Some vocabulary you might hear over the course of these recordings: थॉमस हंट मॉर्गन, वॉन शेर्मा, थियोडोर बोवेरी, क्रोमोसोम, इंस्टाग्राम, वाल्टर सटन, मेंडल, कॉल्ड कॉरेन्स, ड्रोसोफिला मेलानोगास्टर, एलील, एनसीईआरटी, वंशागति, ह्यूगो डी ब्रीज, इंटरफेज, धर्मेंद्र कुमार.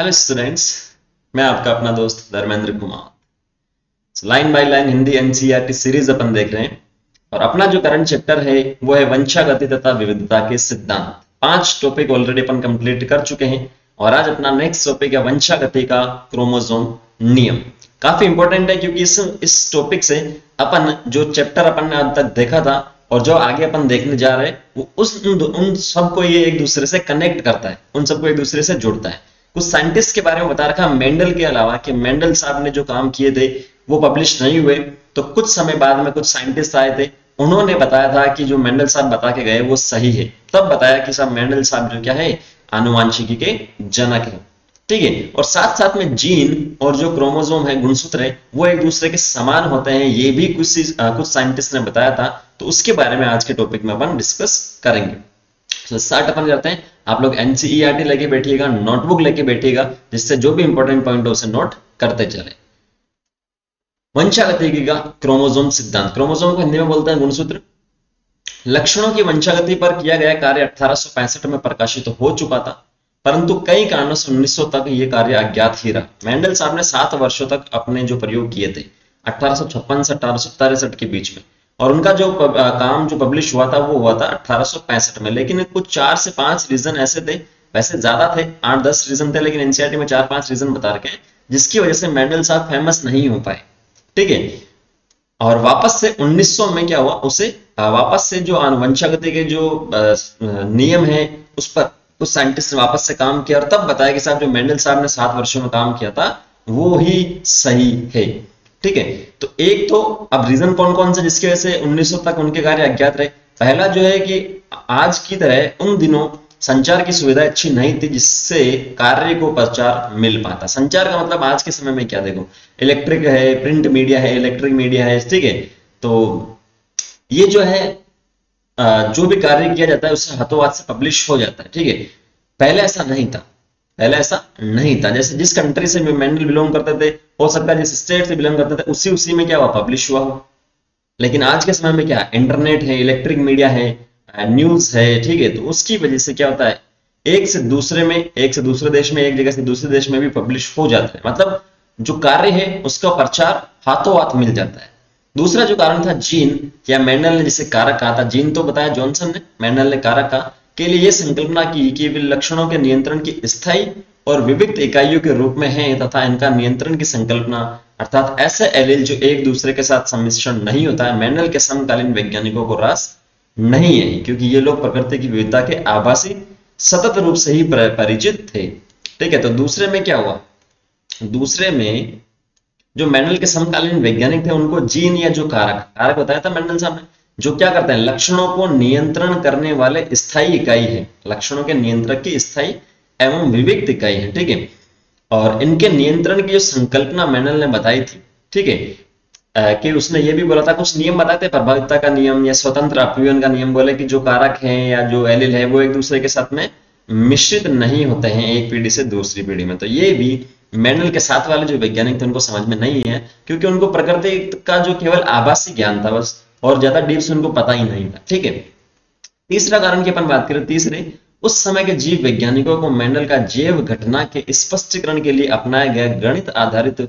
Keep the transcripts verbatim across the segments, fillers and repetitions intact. Hello students, मैं आपका अपना दोस्त धर्मेंद्र कुमार। Line by line Hindi एनसीईआरटी series अपन देख रहे हैं और अपना जो करंट चैप्टर है वो है वंशागति तथा विविधता के सिद्धांत। पांच टॉपिक ऑलरेडी अपन कंप्लीट कर चुके हैं और आज अपना नेक्स्ट टॉपिक है वंशागति का क्रोमोसोम नियम। काफी इंपॉर्टेंट है क्योंकि इस इस टॉपिक से अपन जो चैप्टर अपन ने अब तक देखा था और जो आगे अपन देखने जा रहे हैं वो उस उन सबको ये एक दूसरे से कनेक्ट करता है, उन सबको एक दूसरे से जोड़ता है। कुछ साइंटिस्ट के बारे में बता रखा मेंडल के अलावा कि मेंडल साहब ने जो काम किए थे वो पब्लिश नहीं हुए, तो कुछ समय बाद में कुछ साइंटिस्ट आए थे, उन्होंने बताया था कि जो मेंडल साहब बता के गए वो सही है। तब बताया कि साहब मेंडल साहब जो क्या है आनुवांशिकी के जनक है, ठीक है। और साथ साथ में जीन और जो क्रोमोसोम है, गुणसूत्र है, वो एक दूसरे के समान होते हैं, ये भी कुछ कुछ साइंटिस्ट ने बताया था। तो उसके बारे में आज के टॉपिक में अपन डिस्कस करेंगे। तो स्टार्ट अपन करते हैं। आप लोग एनसीईआरटी लेके बैठिएगा, नोटबुक लेके बैठिएगा, जिससे जो भी इंपॉर्टेंट पॉइंट हो उसे नोट करते चले। वंशागति का क्रोमोसोम सिद्धांत, क्रोमोसोम को हिंदी में बोलते हैं गुणसूत्र। लक्षणों की वंशागति पर किया गया कार्य अठारह सौ पैंसठ में प्रकाशित तो हो चुका था, परंतु कई कारणों से उन्नीस सौ तक यह कार्य अज्ञात ही रहा। मेंडल साहब ने सात वर्षों तक अपने जो प्रयोग किए थे अठारह सौ छप्पन से अठारह सौ तिरसठ के बीच में, और उनका जो पब, आ, काम जो पब्लिश हुआ था वो हुआ था अठारह सौ पैंसठ में। लेकिन कुछ चार से पांच रीजन ऐसे थे, वैसे ज्यादा थे, आठ दस रीजन थे, लेकिन एनसीईआरटी में चार पांच रीजन बता रखे हैं जिसकी वजह से मेंडल साहब फेमस नहीं हो पाए, ठीक है। और वापस से उन्नीस सौ में क्या हुआ, उसे वापस से जो वंशागति के जो नियम है उस पर उस साइंटिस्ट ने वापस से काम किया और तब बताया कि साहब जो मेंडल साहब ने सात वर्षों में काम किया था वो ही सही है, ठीक है। तो एक तो अब रीजन कौन कौन से जिसकी वजह से उन्नीस सौ तक उनके कार्य अज्ञात रहे। पहला जो है कि आज की तरह उन दिनों संचार की सुविधा अच्छी नहीं थी जिससे कार्य को प्रचार मिल पाता। संचार का मतलब आज के समय में क्या, देखो इलेक्ट्रिक है, प्रिंट मीडिया है, इलेक्ट्रिक मीडिया है, ठीक है। तो ये जो है जो भी कार्य किया जाता है उससे हाथों हाथ से पब्लिश हो जाता है, ठीक है। पहले ऐसा नहीं था, पहले ऐसा नहीं था। जैसे जिस कंट्री से मेंडल बिलोंग करते थे, हो सकता है जिस स्टेट से बिलोंग करते थे उसी उसी में क्या हुआ पब्लिश हुआ हो। लेकिन आज के समय में क्या है, इंटरनेट है, इलेक्ट्रिक मीडिया है, न्यूज है, ठीक है। तो उसकी वजह से क्या होता है, एक से दूसरे में, एक से दूसरे देश में, एक जगह से दूसरे देश में भी पब्लिश हो जाता है। मतलब जो कार्य है उसका प्रचार हाथों हाथ मिल जाता है। दूसरा जो कारण था जीन, या मेंडल ने जिसे कारक कहा था, जीन तो बताया जॉनसन ने, मेंडल ने कारक कहा, के लिए यह संकल्पना की कि वे लक्षणों के नियंत्रण की स्थायी और विविध इकाइयों के रूप में हैं तथा इनका नियंत्रण की संकल्पना, अर्थात ऐसे एलील जो एक दूसरे के साथ सम्मिश्रण नहीं होता है। मेंडल के समकालीन वैज्ञानिकों को रास नहीं है क्योंकि ये लोग प्रकृति की विविधता के आभासी सतत रूप से ही परिचित थे, ठीक है। तो दूसरे में क्या हुआ, दूसरे में जो मेंडल के समकालीन वैज्ञानिक थे उनको जीन या जो कारक कारक बताया था मेंडल साहब ने, जो क्या करते हैं लक्षणों को नियंत्रण करने वाले स्थायी इकाई है, लक्षणों के नियंत्रक की स्थायी एवं विविध इकाई है, ठीक है। और इनके नियंत्रण की जो संकल्पना मेंडल ने बताई थी, ठीक है, कि उसने ये भी बोला था, कुछ नियम बताए थे, प्रभाविता का नियम या स्वतंत्र अपव्ययन का नियम, बोले कि जो कारक है या जो एलील है वो एक दूसरे के साथ में मिश्रित नहीं होते हैं एक पीढ़ी से दूसरी पीढ़ी में। तो ये भी मेंडल के साथ वाले जो वैज्ञानिक थे उनको समझ में नहीं है क्योंकि उनको प्रकृति का जो केवल आभासी ज्ञान था बस, और ज्यादा डीप से उनको पता ही नहीं था, ठीक है। तीसरा कारण की अपन बात करें, तीसरे उस समय के जीव वैज्ञानिकों को मेंडल का जैव घटना के स्पष्टीकरण के लिए अपनाया गया गणित आधारित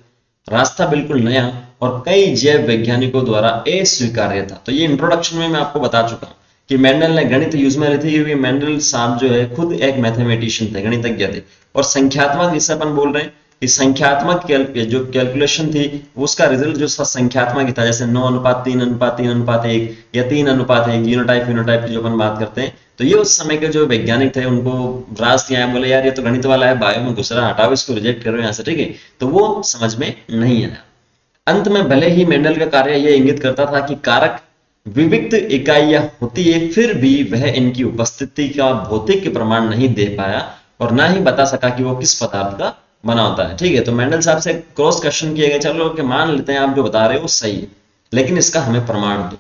रास्ता बिल्कुल नया और कई जैव वैज्ञानिकों द्वारा अस्वीकार्य था। तो ये इंट्रोडक्शन में मैं आपको बता चुका हूँ कि मेंडल ने गणित यूज में रहती हुई, मेंडल साहब जो है खुद एक मैथमेटिशियन थे, गणितज्ञ थे, और संख्यात्मक जिससे अपन बोल रहे हैं इस संख्यात्मक जो कैलकुलेशन थी उसका रिजल्ट जो संख्यात्मक था, जैसे नौ अनुपात तीन अनुपात तीन अनुपात एक या तीन अनुपात एक, यूनोटाइप यूनोटाइप की जो अपन बात करते हैं, तो ये उस समय के जो वैज्ञानिक थे उनको रास दिया, बोले यार ये तो गणित वाला है, बायो में घुस रहा, हटाओ इसको, रिजेक्ट करो यहाँ से, ठीक है। तो वो समझ में नहीं आया। अंत में भले ही मेंडल का कार्य यह इंगित करता था कि कारक विविध इकाइयां होती है, फिर भी वह इनकी उपस्थिति का भौतिक प्रमाण नहीं दे पाया और ना ही बता सका कि वो किस पदार्थ का बना होता है, ठीक है। तो मेंडल साहब से क्रॉस क्वेश्चन किया गया, चलो कि मान लेते हैं आप जो बता रहे हो सही है, लेकिन इसका हमें प्रमाण दो,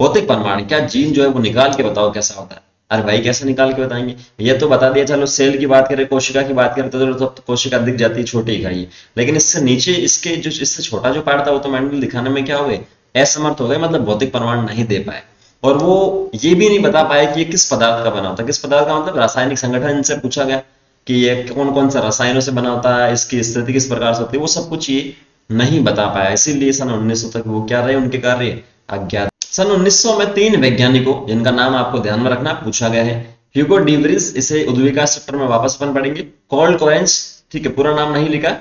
भौतिक प्रमाण, क्या जीन जो है वो निकाल के बताओ कैसा होता है। अरे भाई कैसे निकाल के बताएंगे, ये तो बता दिया, चलो सेल की बात करें, कोशिका की बात करें तो, तो, तो, तो कोशिका दिख जाती है छोटी इकाई, लेकिन इससे नीचे इसके जो इससे छोटा जो पार्ट था वो तो मेंडल दिखाने में क्या हो गए असमर्थ हो गए, मतलब भौतिक प्रमाण नहीं दे पाए। और वो ये भी नहीं बता पाए कि ये किस पदार्थ का बना होता है, किस पदार्थ का मतलब रासायनिक संगठन से पूछा गया, कि ये कौन कौन सा रसायनों से बना होता है, इसकी स्थिति किस प्रकार से होती है, वो सब कुछ ये नहीं बता पाया। इसीलिए सन उन्नीस सौ तक वो क्या रहे, उनके कार्य अज्ञात। सन उन्नीस सौ में तीन वैज्ञानिकों, जिनका नाम आपको ध्यान में रखना पूछा गया है, ह्यूगो डी ब्रीज, इसे उद्विका सेक्टर में वापस बन पड़ेंगे, कॉल्ड कॉरेन्स, ठीक है, पूरा नाम नहीं लिखा,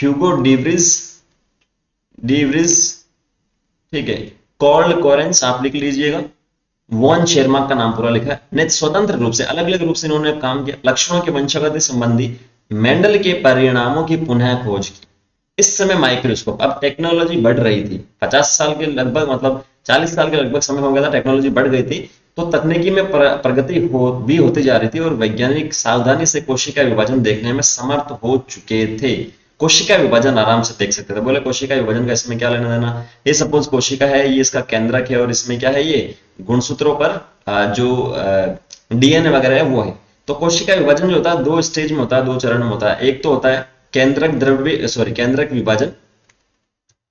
ह्यूगो डी ब्रीज de Vries ठीक है, कॉल्ड कॉरेन्स आप लिख लीजिएगा, वॉन शेर्मा का नाम पूरा लिखा है, ने स्वतंत्र रूप से अलग अलग रूप से इन्होंने काम किया। लक्षणों के वंशगति संबंधी मेंडल के परिणामों की पुनः खोज की। इस समय माइक्रोस्कोप, अब टेक्नोलॉजी बढ़ रही थी, पचास साल के लगभग, मतलब चालीस साल के लगभग समय हो गया था, टेक्नोलॉजी बढ़ गई थी, तो तकनीकी में प्रगति हो, भी होती जा रही थी और वैज्ञानिक सावधानी से कोशिका विभाजन देखने में समर्थ हो चुके थे। कोशिका विभाजन आराम से देख सकते थे, बोले कोशिका विभाजन का इसमें क्या लेना देना, ये सपोज कोशिका है, ये इसका केंद्रक है और इसमें क्या है, ये गुणसूत्रों पर जो डीएनए वगैरह है वो है। तो कोशिका विभाजन जो होता है दो स्टेज में होता है, दो चरण में होता है। एक तो होता है केंद्रक द्रव्य सॉरी केंद्रक विभाजन,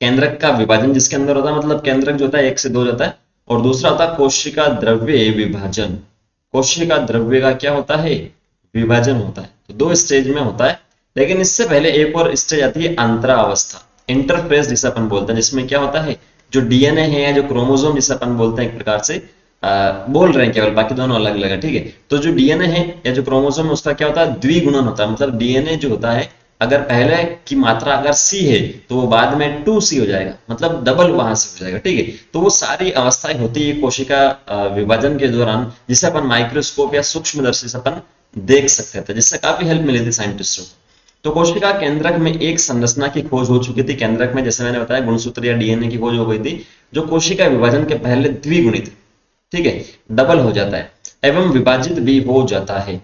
केंद्रक का विभाजन जिसके अंदर होता है, मतलब केंद्रक जो होता है एक से दो जाता है, और दूसरा होता है कोशिका द्रव्य विभाजन, कोशिका द्रव्य का क्या होता है, विभाजन होता है। तो दो स्टेज में होता है, लेकिन इससे पहले एक और स्टेज आती है अंतरावस्था, इंटरफेज जिसे अपन बोलते हैं, जिसमें क्या होता है, जो डीएनए है या जो क्रोमोसोम जिसे अपन बोलते हैं, एक प्रकार से आ, बोल रहे हैं केवल, बाकी दोनों अलग अलग है, ठीक है। तो जो डीएनए है या जो क्रोमोसोम है उसका क्या होता है, द्विगुणन होता है, मतलब डीएनए जो होता है अगर पहले की मात्रा अगर सी है तो वो बाद में टू सी हो जाएगा, मतलब डबल वहां से हो जाएगा, ठीक है। तो वो सारी अवस्थाएं होती है कोशिका विभाजन के दौरान, जिसे अपन माइक्रोस्कोप या सूक्ष्मदर्शी से अपन देख सकते थे, जिससे काफी हेल्प मिली थी साइंटिस्टों को। तो कोशिका केंद्रक में एक संरचना की खोज हो चुकी थी, केंद्रक में जैसे मैंने बताया गुणसूत्र या डीएनए की खोज हो गई थी, जो कोशिका विभाजन के पहले द्विगुणी थी, ठीक है, डबल हो जाता है एवं विभाजित भी हो जाता है।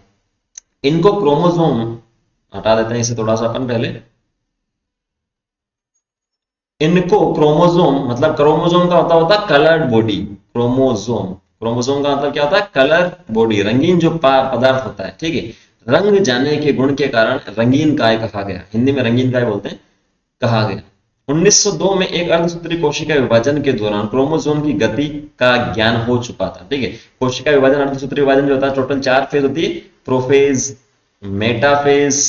इनको क्रोमोसोम, हटा देते हैं इसे थोड़ा सा अपन पहले, इनको क्रोमोसोम, मतलब क्रोमोसोम का होता होता कलर्ड बॉडी, क्रोमोसोम क्रोमोसोम का मतलब क्या होता है, कलर बॉडी, रंगीन जो पदार्थ होता है, ठीक है। रंग जाने के गुण के कारण रंगीन काय कहा गया, हिंदी में रंगीन काय बोलते हैं, कहा गया। उन्नीस सौ दो में एक अर्धसूत्री कोशिका विभाजन के दौरान क्रोमोसोम की गति का ज्ञान हो चुका था, ठीक है। कोशिका विभाजन, अर्धसूत्री विभाजन जो होता है, टोटल चार फेज होती है, प्रोफेज, मेटाफेज,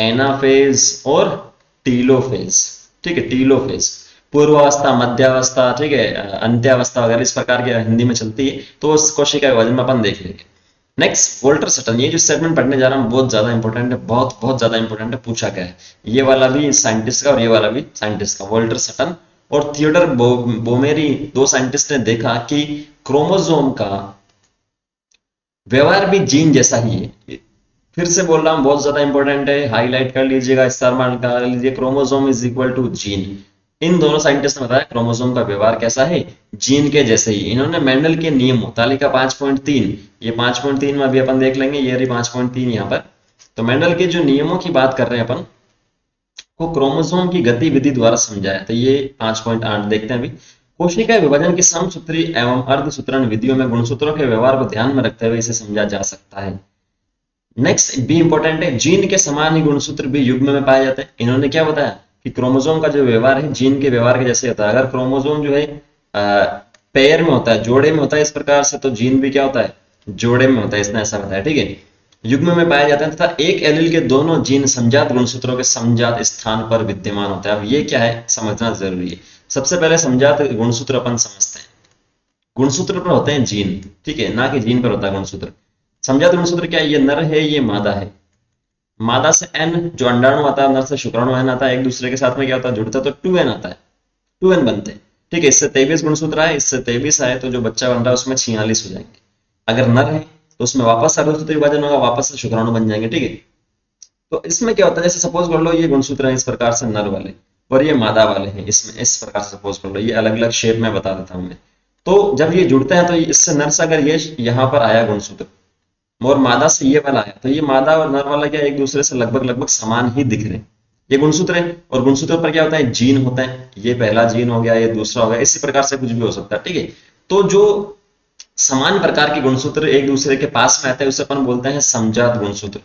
एनाफेज और टीलोफेज, ठीक है, टीलोफेज। पूर्वावस्था, मध्यावस्था, ठीक है, अंत्यावस्था वगैरह इस प्रकार की हिंदी में चलती है, तो उस कोशिका विभाजन में अपन देख लेंगे। नेक्स्ट, वाल्टर सटन, ये जो सेगमेंट पढ़ने जा रहा हूँ बहुत ज्यादा इंपॉर्टेंट है, बहुत बहुत ज्यादा इंपॉर्टेंट है, पूछा गया है, ये वाला भी साइंटिस्ट का और ये वाला भी साइंटिस्ट का, वाल्टर सटन और थियोडोर बोवेरी, दो साइंटिस्ट ने देखा कि क्रोमोसोम का व्यवहार भी जीन जैसा ही है। फिर से बोल रहा हूँ, बहुत ज्यादा इंपॉर्टेंट है, हाईलाइट कर लीजिएगा, स्टार मार्क कर लीजिए, क्रोमोसोम is equal to gene. इन दोनों साइंटिस्ट ने बताया क्रोमोसोम का व्यवहार कैसा है, जीन के जैसे ही। इन्होंने मेंडल के नियमों, तालिका पाँच पॉइंट तीन, ये पाँच पॉइंट तीन में अभी अपन देख लेंगे, ये रही पाँच पॉइंट तीन यहाँ पर। तो मेंडल के जो नियमों की बात कर रहे हैं अपन, को क्रोमोसोम की गतिविधि द्वारा समझाया, तो ये पाँच पॉइंट आठ देखते हैं अभी। कोशिका विभाजन की समसूत्री एवं अर्धसूत्रण विधियों में गुणसूत्रों के व्यवहार को ध्यान में रखते हुए इसे समझा जा सकता है। नेक्स्ट भी इंपॉर्टेंट है, जीन के समान ही गुणसूत्र भी युग्म में पाए जाते हैं। इन्होंने क्या बताया कि क्रोमोसोम का जो व्यवहार है जीन के व्यवहार के जैसे होता है। अगर क्रोमोसोम जो है पेयर में होता है, जोड़े में होता है इस प्रकार से, तो जीन भी क्या होता है, जोड़े में होता है, इसने ऐसा बताया, ठीक है। युग्म में पाया जाता है तथा एक एलील के दोनों जीन समजात गुणसूत्रों के समजात स्थान पर विद्यमान होता है। अब ये क्या है समझना जरूरी है। सबसे पहले समजात गुणसूत्र अपन समझते हैं, गुणसूत्र पर होते हैं जीन, ठीक है, ना कि जीन पर होता है गुणसूत्र। समजात गुणसूत्र क्या है, ये नर है, ये मादा है, मादा से एन जो अंडाणु आता है, अंदर से शुक्राणु एन आता है, एक दूसरे के साथ में क्या होता है, जुड़ता है, तो टू एन आता है, टू एन बनते हैं, ठीक है। इससे तेईस गुणसूत्र आए, इससे तेईस आए, तो जो बच्चा बन रहा है उसमें छियालीस हो जाएंगे। अगर नर है तो उसमें वापस अर्धसूत्री विभाजन होगा, वापस से शुक्राणु बन जाएंगे, ठीक है। तो इसमें क्या होता है, जैसे सपोज कर लो ये गुणसूत्र है इस प्रकार से नर वाले, और ये मादा वाले हैं, इसमें इस प्रकार से सपोज कर लो, ये अलग अलग शेप में बता देता हूँ मैं। तो जब ये जुड़ते हैं तो इससे नर से अगर ये यहाँ पर आया गुणसूत्र और मादा से ये वाला आया, तो ये मादा और नर वाला क्या एक दूसरे से लगभग लगभग समान ही दिख रहे हैं। ये गुणसूत्र है और गुणसूत्र पर क्या होता है, जीन होता है, ये पहला जीन हो गया, ये दूसरा हो गया, इसी प्रकार से कुछ भी हो सकता है, ठीक है। तो जो समान प्रकार के गुणसूत्र एक दूसरे के पास में आते हैं उसे अपन बोलते हैं समजात गुणसूत्र।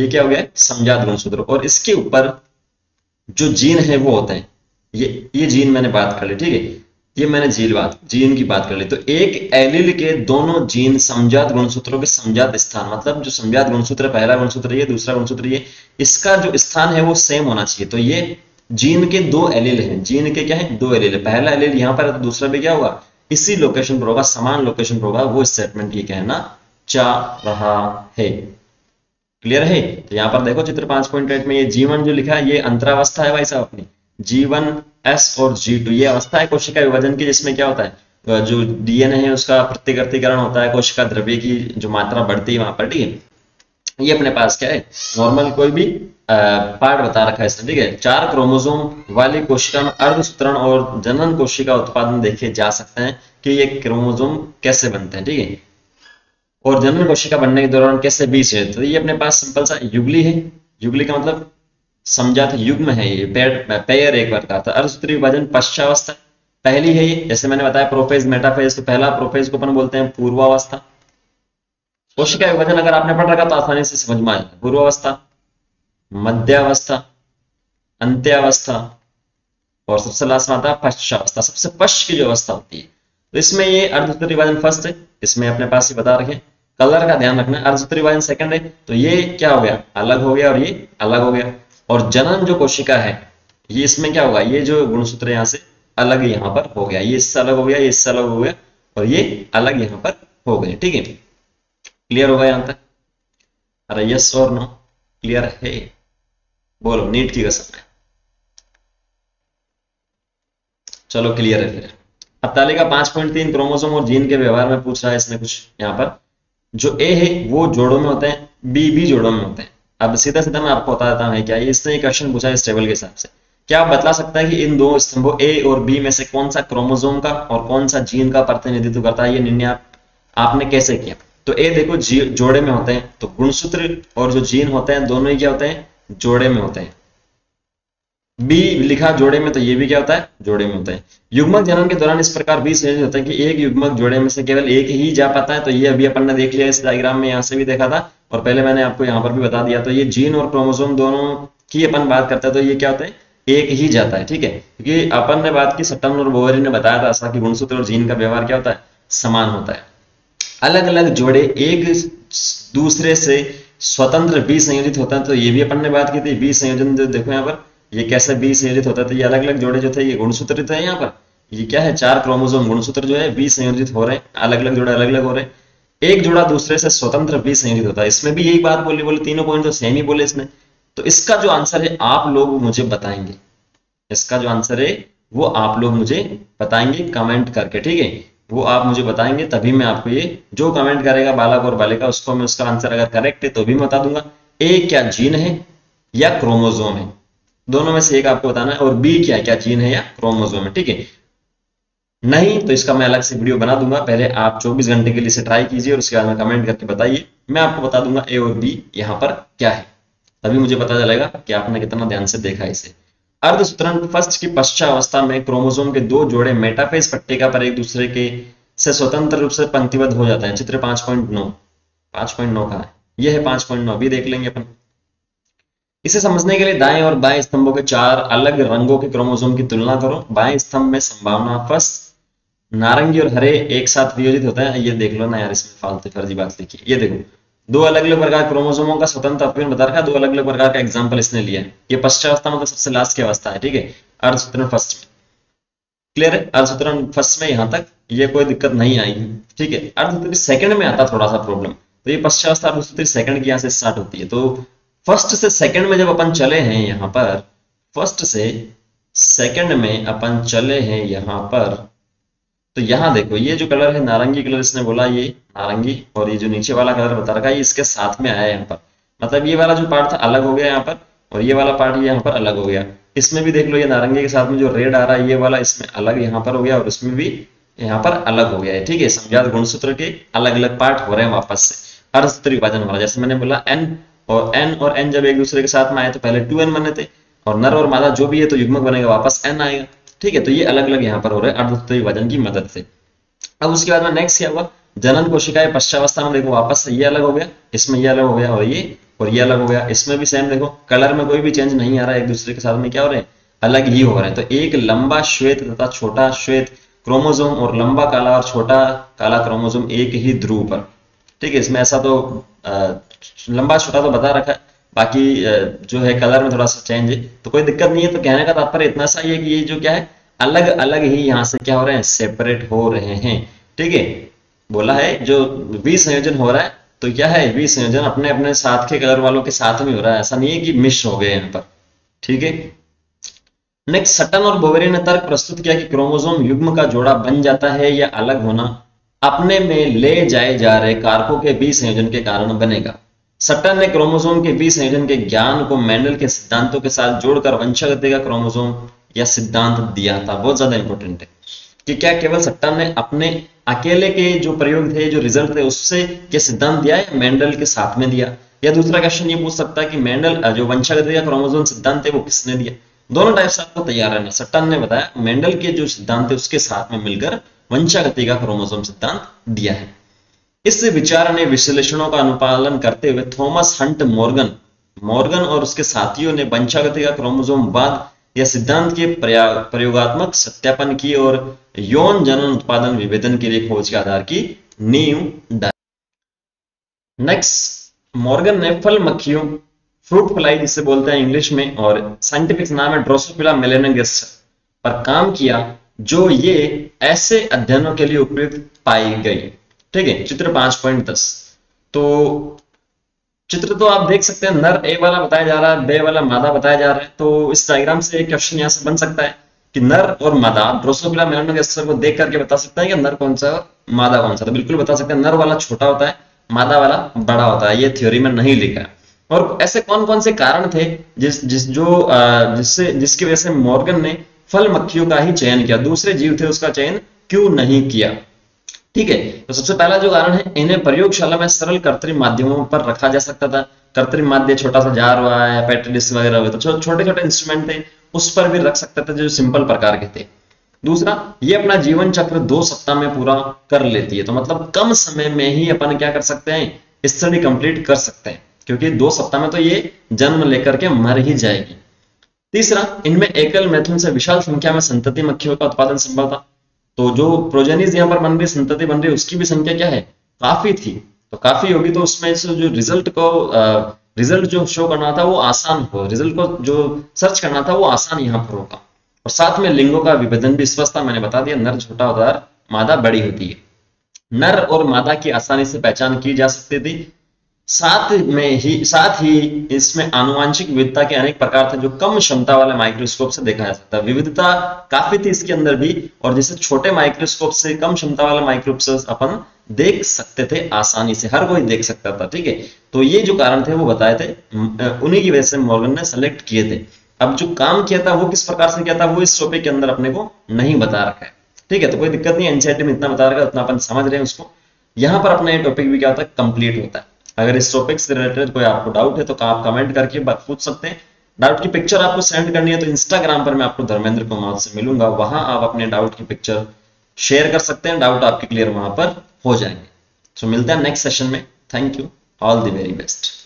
ये क्या हो गया, समजात गुणसूत्र, और इसके ऊपर जो जीन है वो होता है, ये ये जीन मैंने बात कर ली, ठीक है। ये मैंने जीन बात जीन की बात कर ली। तो एक एलील के दोनों जीन समजात गुणसूत्रों के समजात स्थान, मतलब जो समजात गुणसूत्र पहला गुणसूत्र ये दूसरा गुणसूत्र ये, इसका जो स्थान है वो सेम होना चाहिए। तो ये जीन के दो एलील हैं, जीन के क्या है दो एलील, पहला एलील यहाँ पर है तो दूसरा भी क्या होगा इसी लोकेशन पर होगा, समान लोकेशन पर होगा, वो स्टेटमेंट ये कहना चाह रहा है। क्लियर है? तो यहाँ पर देखो चित्र पांच पॉइंट एट में ये जीवन जो लिखा है ये अंतरावस्था है भाई साहब अपनी, जीवन एस और जी टू ये अवस्था है कोशिका विभाजन की, जिसमें क्या होता है जो डीएनए है उसका प्रतिकृतिकरण होता है, कोशिका द्रव्य की जो मात्रा बढ़ती है वहां पर। ठीक है, ये अपने पास क्या है नॉर्मल कोई भी पार्ट बता रखा है इसमें। ठीक है, चार क्रोमोसोम वाली कोशिका में अर्धसूत्रण और जनन कोशिका उत्पादन देखे जा सकते हैं कि ये क्रोमोसोम कैसे बनते हैं। ठीक है, और जनन कोशिका बनने के दौरान कैसे बीज है। तो ये अपने पास सिंपल सा युगली है, युगली का मतलब समझात युग्म है ये, पेयर पेयर एक बार कहा था। अर्धसूत्री विभाजन पश्चावस्था पहली है ये, जैसे मैंने बताया प्रोफेज मेटाफेज, तो पहला प्रोफेज को अपन बोलते हैं पूर्वावस्था। कोशिका विभाजन अगर आपने पढ़ रखा तो आसानी से समझ में आ जाएगा, पूर्वावस्था, मध्यावस्था, अंत्यावस्था और सबसे लास्ट में आता है पश्चावस्था, सबसे पश्च की जो अवस्था होती है। तो इसमें ये अर्धसूत्री विभाजन फर्स्ट है, इसमें अपने पास ही बता रखे, कलर का ध्यान रखना, अर्धसूत्री विभाजन सेकंड है। तो ये क्या हो गया अलग हो गया और ये अलग हो गया, और जनन जो कोशिका है ये इसमें क्या होगा ये जो गुणसूत्र यहाँ से अलग यहाँ पर हो गया, ये इससे अलग हो गया, ये इससे अलग हो गया और ये अलग यहाँ पर हो गए। ठीक है, क्लियर होगा यहाँ तक? अरे यस और नो क्लियर है बोलो, नीट की कसम है। चलो क्लियर है फिर। अब तालिका पांच पॉइंट तीन क्रोमोसोम और जीन के व्यवहार में पूछ रहा है इसने कुछ यहाँ पर, जो ए है वो जोड़ों में होते हैं, बी भी जोड़ों में होते हैं। अब सीधा सीधा मैं आपको बता देता हूँ क्या, इसने एक क्वेश्चन पूछा है इस टेबल के हिसाब से, क्या आप बता सकता है कि इन दो स्तंभों ए और बी में से कौन सा क्रोमोसोम का और कौन सा जीन का प्रतिनिधित्व करता है, ये निर्णय आप, आपने कैसे किया। तो ए देखो जी जोड़े में होते हैं, तो गुणसूत्र और जो जीन होते हैं दोनों ही क्या होते हैं जोड़े में होते हैं। बी लिखा जोड़े में, तो ये भी क्या होता है जोड़े में होता है। युग्मक जनन के दौरान इस प्रकार बीस होता है कि एक युग्मक जोड़े में से केवल एक ही जा पाता है। तो ये अभी अपन ने देख लिया इस डायग्राम में, यहाँ से भी देखा था और पहले मैंने आपको यहाँ पर भी बता दिया। तो ये जीन और क्रोमोसोम दोनों की अपन बात करते हैं, तो ये क्या होता है एक ही जाता है। ठीक है, क्योंकि अपन ने बात की, सटन और बोवेरी ने बताया था ऐसा कि गुणसूत्र और जीन का व्यवहार क्या होता है समान होता है। अलग अलग जोड़े एक दूसरे से स्वतंत्र बी संयोजित होता है, तो ये भी अपन ने बात की थी बी संयोजन। देखो यहाँ पर ये कैसे बी संयोजित होता है, तो ये अलग अलग जोड़े जो थे ये गुणसूत्र थे, यहाँ पर ये क्या है चार क्रोमोसोम गुणसूत्र जो है बी संयोजित हो रहे हैं, अलग अलग जोड़े अलग अलग हो रहे हैं, एक जोड़ा दूसरे से स्वतंत्र भी संयोजित होता है। इसमें भी यही बात बोली, बोले तीनों पॉइंट तो सेम ही बोले इसने। तो इसका जो आंसर है आप लोग मुझे बताएंगे, इसका जो आंसर है वो आप लोग मुझे बताएंगे कमेंट करके। ठीक है, वो आप मुझे बताएंगे तभी मैं आपको ये जो कमेंट करेगा बालक और बालिका उसको मैं उसका आंसर अगर करेक्ट है तो भी मैं बता दूंगा ए क्या जीन है या क्रोमोजोम है, दोनों में से एक आपको बताना है, और बी क्या क्या जीन है या क्रोमोजोम है। ठीक है, नहीं तो इसका मैं अलग से वीडियो बना दूंगा, पहले आप चौबीस घंटे के लिए इसे ट्राई कीजिए और उसके बाद में कमेंट करके बताइए, मैं आपको बता दूंगा ए और बी यहाँ पर क्या है, तभी मुझे पता चलेगा कि आपने कितना ध्यान से देखा इसे। अर्धसूत्रण फर्स्ट की पश्चावस्था में क्रोमोसोम के दो जोड़े मेटाफेज पट्टिका पर एक दूसरे के से स्वतंत्र रूप से पंक्तिबद्ध हो जाते हैं। चित्र पांच पॉइंट नौ पांच पॉइंट नौ का यह है, पांच पॉइंट नौ अभी देख लेंगे अपन। इसे समझने के लिए दाएं और बाएं स्तंभों के चार अलग रंगों के क्रोमोसोम की तुलना करो। बाएं स्तंभ में संभावना फर्स्ट नारंगी और हरे एक साथ वियोजित होता है, ये देख लो ना यार, इसमें फालतू फर्जी बात लिखी। ये देखो दो अलग अलग प्रकार के क्रोमोसोमों का स्वतंत्र अपीन बता रखा, दो अलग अलग प्रकार का एग्जाम्पल इसने लिया है। ये पश्चावस्था मतलब सबसे लास्ट की अवस्था है। ठीक है, अर्धसूत्रण फर्स्ट में क्लियर है, अर्धसूत्रण फर्स्ट में यहाँ तक ये कोई दिक्कत नहीं आएगी। ठीक है, अर्धसूत्री सेकंड में आता थोड़ा सा प्रॉब्लम, तो ये पश्चावस्था अर्धसूत्री सेकंड की यहाँ से स्टार्ट होती है। तो फर्स्ट से सेकंड में जब अपन चले हैं यहाँ पर, फर्स्ट से सेकंड में अपन चले हैं यहाँ पर, तो यहाँ देखो ये जो कलर है नारंगी कलर इसने बोला, ये नारंगी, और ये जो नीचे वाला कलर बता रखा है इसके साथ में आया यहाँ पर, मतलब ये वाला जो पार्ट था अलग हो गया यहाँ पर और ये वाला पार्ट यहाँ पर अलग हो गया। इसमें भी देख लो ये नारंगी के साथ में जो रेड आ रहा है ये वाला इसमें अलग यहाँ पर हो गया और इसमें भी यहाँ पर अलग हो गया है। ठीक है, समझात गुणसूत्र के अलग अलग पार्ट हो रहे हैं वापस से, अर्धसूत्री विभाजन हो रहा है। जैसे मैंने बोला एन और एन और एन जब एक दूसरे के साथ में आए तो पहले टू एन बने थे, और नर और मादा जो भी है तो युग्मक बनेगा वापस एन आएगा। ठीक है, तो ये अलग अलग यहाँ पर हो रहे हैं अर्धसूत्री विभाजन की मदद से। अब उसके बाद में नेक्स्ट क्या हुआ, जनन कोशिकाएं पश्चावस्था में देखो वापस से ये अलग हो गया, इसमें ये अलग हो गया और ये और ये अलग हो गया। इसमें भी सेम देखो कलर में कोई भी चेंज नहीं आ रहा है, एक दूसरे के साथ में क्या हो रहे हैं अलग ही हो रहे हैं। तो एक लंबा श्वेत तथा छोटा श्वेत क्रोमोसोम और लंबा काला और छोटा काला क्रोमोसोम एक ही ध्रुव पर, ठीक है। इसमें ऐसा तो आ, लंबा छोटा तो बता रखा है, बाकी जो है कलर में थोड़ा सा चेंज है, तो कोई दिक्कत नहीं है। तो कहने का तात्पर्य इतना सा ही है कि ये जो क्या है अलग अलग ही यहाँ से क्या हो रहे हैं, सेपरेट हो रहे हैं, ठीक है। बोला है जो विसंयोजन हो रहा है तो क्या है, विसंयोजन अपने अपने साथ के कलर वालों के साथ में हो रहा है, ऐसा नहीं है कि मिश्र हो गए यहाँ पर, ठीक है। नेक्स्ट, सटन और बोवेरी ने तर्क प्रस्तुत किया कि क्रोमोसोम युग्म का जोड़ा बन जाता है या अलग होना अपने में ले जाए जा रहे कारकों के विसंयोजन के कारण बनेगा। सटन ने क्रोमोसोम के विसंयोजन के ज्ञान को मेंडल के सिद्धांतों के साथ जोड़कर वंशगति का क्रोमोसोम या सिद्धांत दिया था। बहुत ज्यादा इंपॉर्टेंट है कि क्या केवल सटन ने अपने अकेले के जो प्रयोग थे, जो रिजल्ट थे, उससे ये सिद्धांत दिया या मेंडल के साथ में दिया। या दूसरा क्वेश्चन ये पूछ सकता है कि मेंडल जो वंशगति का क्रोमोसोम सिद्धांत है वो किसने दिया। दोनों टाइप से आपको तैयार रहना। सटन ने बताया मेंडल के जो सिद्धांत है उसके साथ में मिलकर वंशगति का क्रोमोसोम सिद्धांत दिया है। इस विचार ने विश्लेषणों का अनुपालन करते हुए थॉमस हंट मॉर्गन मॉर्गन और उसके साथियों ने वंशगति का क्रोमोसोमवाद या सिद्धांत के प्रयोगात्मक सत्यापन की और यौन जनन उत्पादन विभेदन के लिए खोज के आधार की नींव डाली। नेक्स्ट, मॉर्गन ने फल मक्खियों, फ्रूट फ्लाई जिसे बोलते हैं इंग्लिश में, और साइंटिफिक नाम है ड्रोसोफिला मेलानोगास्टर पर काम किया, जो ये ऐसे अध्ययनों के लिए उपयुक्त पाई गई, ठीक है। चित्र पांच पॉइंट दस, तो चित्र तो आप देख सकते हैं, नर ए वाला बताया जा रहा है, बे वाला मादा बताया जा रहा है। तो इस डायग्राम से एक क्वेश्चन यहाँ से बन सकता है कि नर और मादा, ड्रोसोफिला मेलानोगास्टर को देख करके बता सकते हैं कि नर कौन सा है और मादा कौन सा। तो बिल्कुल बता सकते हैं, नर वाला छोटा होता है, मादा वाला बड़ा होता है। ये थ्योरी में नहीं लिखा है। और ऐसे कौन कौन से कारण थे जिस जिस जो जिससे जिसकी वजह से मॉर्गन ने फल मक्खियों का ही चयन किया, दूसरे जीव थे उसका चयन क्यों नहीं किया, ठीक है। तो सबसे पहला जो कारण है, इन्हें प्रयोगशाला में सरल कृत्रिम माध्यमों पर रखा जा सकता था। कृत्रिम माध्य छोटा सा जार हुआ है, पेट्रीडिस वगैरह हुए, तो छोटे छोटे इंस्ट्रूमेंट थे उस पर भी रख सकते थे जो सिंपल प्रकार के थे। दूसरा, ये अपना जीवन चक्र दो सप्ताह में पूरा कर लेती है, तो मतलब कम समय में ही अपन क्या कर सकते हैं, स्टडी कंप्लीट कर सकते हैं, क्योंकि दो सप्ताह में तो ये जन्म लेकर के मर ही जाएगी। तीसरा, इनमें एकल मैथुन से विशाल संख्या में संतति मक्खियों का उत्पादन संभव था, तो जो प्रोजेनिस यहाँ पर बन रही, संतति बन रही, उसकी भी संख्या क्या है, काफी थी। तो काफी होगी तो उसमें से जो रिजल्ट को रिजल्ट जो शो करना था वो आसान हो, रिजल्ट को जो सर्च करना था वो आसान यहाँ पर होगा। और साथ में लिंगों का विभेदन भी स्पष्ट था, मैंने बता दिया, नर छोटा होता है, मादा बड़ी होती है। नर और मादा की आसानी से पहचान की जा सकती थी। साथ में ही साथ ही इसमें आनुवांशिक विविधता के अनेक प्रकार थे जो कम क्षमता वाले माइक्रोस्कोप से देखा जा सकता है। विविधता काफी थी इसके अंदर भी, और जैसे छोटे माइक्रोस्कोप से, कम क्षमता वाला माइक्रोस्कोप से अपन देख सकते थे आसानी से, हर कोई देख सकता था, ठीक है। तो ये जो कारण थे वो बताए थे, उन्हीं की वजह से मॉर्गन ने सेलेक्ट किए थे। अब जो काम किया था वो किस प्रकार से किया था वो इस टॉपिक के अंदर अपने को नहीं बता रखा है, ठीक है। तो कोई दिक्कत नहीं, एनसीईआरटी में इतना बता रखा है, उतना अपन समझ रहे हैं उसको। यहाँ पर अपना ये टॉपिक भी क्या होता है, कंप्लीट होता है। अगर इस टॉपिक से रिलेटेड कोई आपको डाउट है तो आप कमेंट करके पूछ सकते हैं। डाउट की पिक्चर आपको सेंड करनी है तो इंस्टाग्राम पर मैं आपको धर्मेंद्र कुमार से मिलूंगा, वहां आप अपने डाउट की पिक्चर शेयर कर सकते हैं, डाउट आपके क्लियर वहां पर हो जाएंगे। सो मिलते हैं नेक्स्ट सेशन में। Thank you, all the very best.